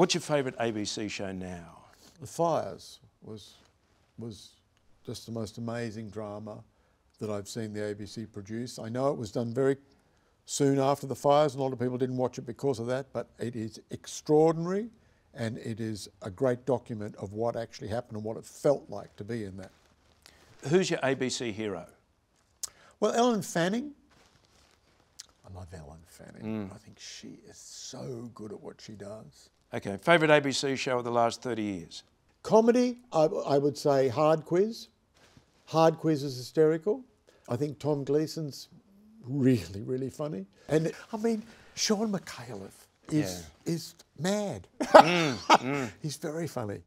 What's your favourite ABC show now? The Fires was just the most amazing drama that I've seen the ABC produce. I know it was done very soon after the fires, and a lot of people didn't watch it because of that, but it is extraordinary, and it is a great document of what actually happened and what it felt like to be in that. Who's your ABC hero? Well, Ellen Fanning. I love Ellen Fanning. I think she is so good at what she does. Okay, favourite ABC show of the last 30 years? Comedy, I would say Hard Quiz. Hard Quiz is hysterical. I think Tom Gleason's really, really funny. And I mean, Sean McAuliffe is mad. He's very funny.